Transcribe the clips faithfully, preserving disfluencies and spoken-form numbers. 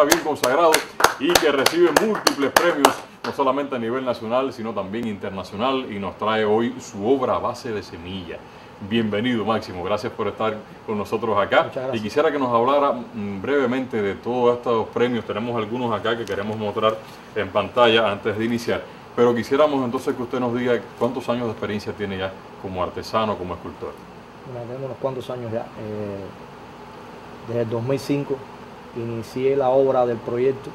artista bien consagrado y que recibe múltiples premios, no solamente a nivel nacional, sino también internacional, y nos trae hoy su obra a base de semilla. Bienvenido, Máximo, gracias por estar con nosotros acá. Y quisiera que nos hablara brevemente de todos estos premios. Tenemos algunos acá que queremos mostrar en pantalla antes de iniciar, pero quisiéramos entonces que usted nos diga cuántos años de experiencia tiene ya como artesano, como escultor. Bueno, tengo unos cuantos años ya. Eh, desde el dos mil cinco inicié la obra del proyecto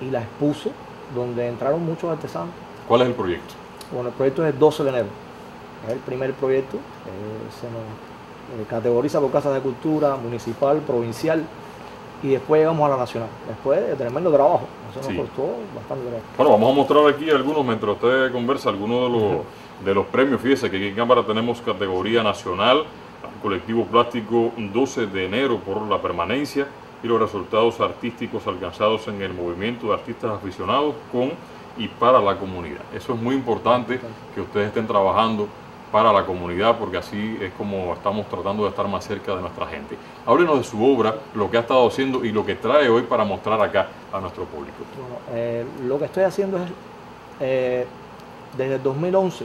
y la expuse, donde entraron muchos artesanos. ¿Cuál es el proyecto? Bueno, el proyecto es el doce de enero. Es el primer proyecto. Eh, se nos eh, categoriza por Casa de Cultura, municipal, provincial, y después llegamos a la nacional. Después de tremendo trabajo. Eso nos costó bastante trabajo. Bueno, vamos a mostrar aquí algunos, mientras usted conversa, algunos de los, de los premios. Fíjese que aquí en cámara tenemos categoría nacional, colectivo plástico doce de enero por la permanencia y los resultados artísticos alcanzados en el movimiento de artistas aficionados con y para la comunidad. Eso es muy importante, que ustedes estén trabajando para la comunidad, porque así es como estamos tratando de estar más cerca de nuestra gente. Háblenos de su obra, lo que ha estado haciendo y lo que trae hoy para mostrar acá a nuestro público. Bueno, eh, lo que estoy haciendo es, eh, desde el dos mil once,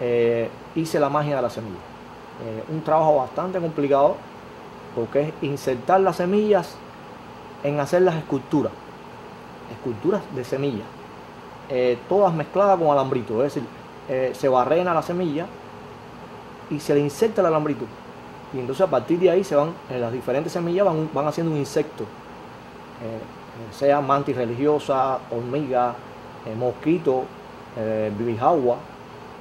eh, hice la magia de la semilla. Eh, un trabajo bastante complicado, porque es insertar las semillas en hacer las esculturas, esculturas de semillas, eh, todas mezcladas con alambrito, es decir, Eh, se barrena la semilla y se le inserta el alambrito, y entonces a partir de ahí se van, en las diferentes semillas van, van haciendo un insecto, eh, sea mantis religiosa, hormiga, eh, mosquito, eh, bijagua.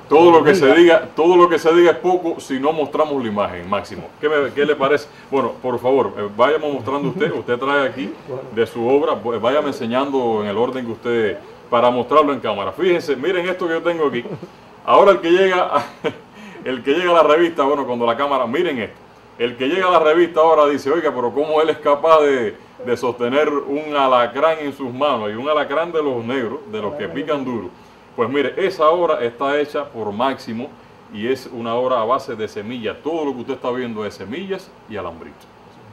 Todo lo que se diga, todo lo que se diga es poco si no mostramos la imagen, Máximo. ¿Qué, me, qué le parece? Bueno, por favor, vayamos mostrando usted, usted trae aquí de su obra, váyame enseñando en el orden que usted, para mostrarlo en cámara. Fíjense, miren esto que yo tengo aquí. Ahora el que llega, a, el que llega a la revista, bueno, cuando la cámara, miren esto. El que llega a la revista ahora dice, oiga, pero cómo él es capaz de, de sostener un alacrán en sus manos, y un alacrán de los negros, de los que pican duro. Pues mire, esa obra está hecha por Máximo y es una obra a base de semillas. Todo lo que usted está viendo es semillas y alambrito.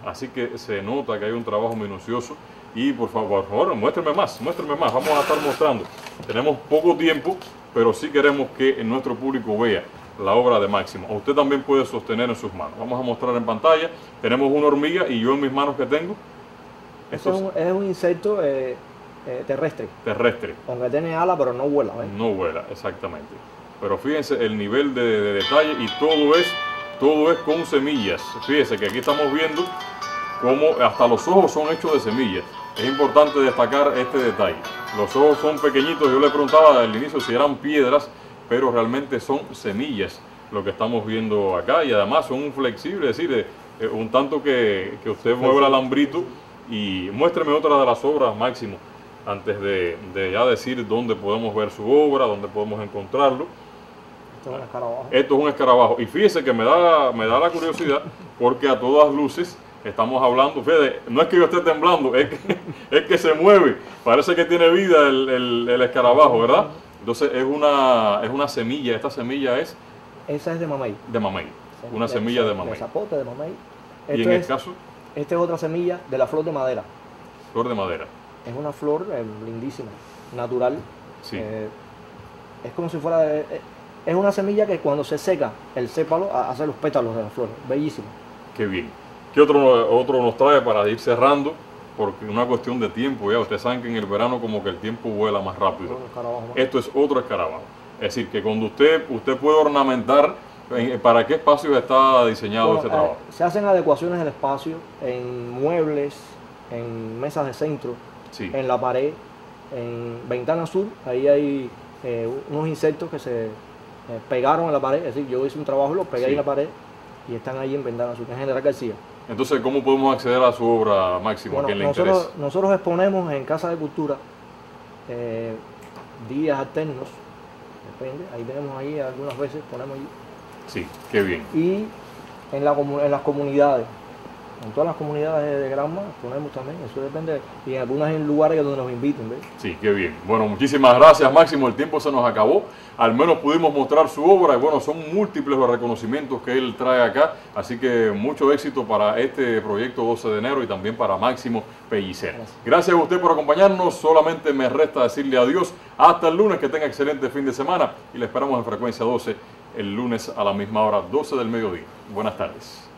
Así que se nota que hay un trabajo minucioso. Y por favor, por favor, muéstrame más, muéstrame más, vamos a estar mostrando. Tenemos poco tiempo, pero sí queremos que nuestro público vea la obra de Máximo. Usted también puede sostener en sus manos. Vamos a mostrar en pantalla. Tenemos una hormiga y yo en mis manos que tengo. Esto es un, es un insecto eh, eh, terrestre. Terrestre. Aunque tiene alas, pero no vuela. ¿Ves? No vuela, exactamente. Pero fíjense el nivel de, de detalle, y todo es, todo es con semillas. Fíjense que aquí estamos viendo cómo hasta los ojos son hechos de semillas. Es importante destacar este detalle. Los ojos son pequeñitos, yo le preguntaba al inicio si eran piedras, pero realmente son semillas lo que estamos viendo acá, y además son flexibles, es decir, eh, un tanto que, que usted mueve el alambrito. Y muéstreme otra de las obras, Máximo, antes de, de ya decir dónde podemos ver su obra, dónde podemos encontrarlo. Esto es un escarabajo. Esto es un escarabajo. Y fíjese que me da, me da la curiosidad, porque a todas luces estamos hablando, fíjate, no es que yo esté temblando, es que, es que se mueve, parece que tiene vida el, el, el escarabajo, ¿verdad? Entonces es una, es una semilla, esta semilla es... Esa es de mamey. De mamey, semilla, una semilla de, de mamey. De zapote, de mamey. Esto y en es, el caso... Esta es otra semilla de la flor de madera. Flor de madera. Es una flor eh, lindísima, natural. Sí. Eh, es como si fuera... De, es una semilla que cuando se seca el sépalo hace los pétalos de la flor, bellísimo. Qué bien. ¿Qué otro, otro nos trae para ir cerrando? Porque una cuestión de tiempo, ya ustedes saben que en el verano como que el tiempo vuela más rápido. Esto es otro escarabajo. Es decir, que cuando usted, usted puede ornamentar, ¿para qué espacio está diseñado bueno, este trabajo? Eh, se hacen adecuaciones del espacio, en muebles, en mesas de centro, sí, en la pared, en Ventana Sur. Ahí hay eh, unos insectos que se eh, pegaron en la pared. Es decir, yo hice un trabajo, los pegué, sí, ahí en la pared y están ahí en Ventana Sur, en General García. Entonces, ¿cómo podemos acceder a su obra, Máximo? Bueno, ¿a quién le nosotros, interesa? Nosotros exponemos en Casa de Cultura eh, días alternos, depende, ahí tenemos ahí algunas veces, ponemos ahí. Sí, qué bien. Y en, la, en las comunidades, en todas las comunidades de Granma ponemos también, eso depende, y en algunos lugares donde nos inviten, ¿ves? Sí, qué bien. Bueno, muchísimas gracias, Máximo, el tiempo se nos acabó, al menos pudimos mostrar su obra, y bueno, son múltiples los reconocimientos que él trae acá, así que mucho éxito para este proyecto doce de enero y también para Máximo Pelliecer. Gracias, gracias a usted por acompañarnos, solamente me resta decirle adiós, hasta el lunes, que tenga excelente fin de semana, y le esperamos en Frecuencia doce, el lunes a la misma hora, doce del mediodía. Buenas tardes.